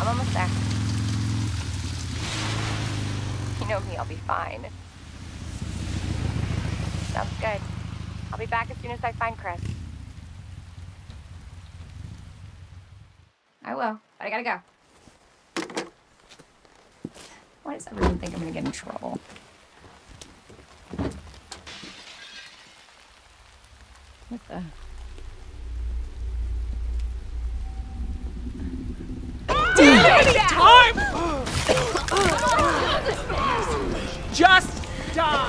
I'm almost there. You know me, I'll be fine. Sounds good. I'll be back as soon as I find Chris. I will, but I gotta go. Why does everyone think I'm gonna get in trouble? What the... Just die!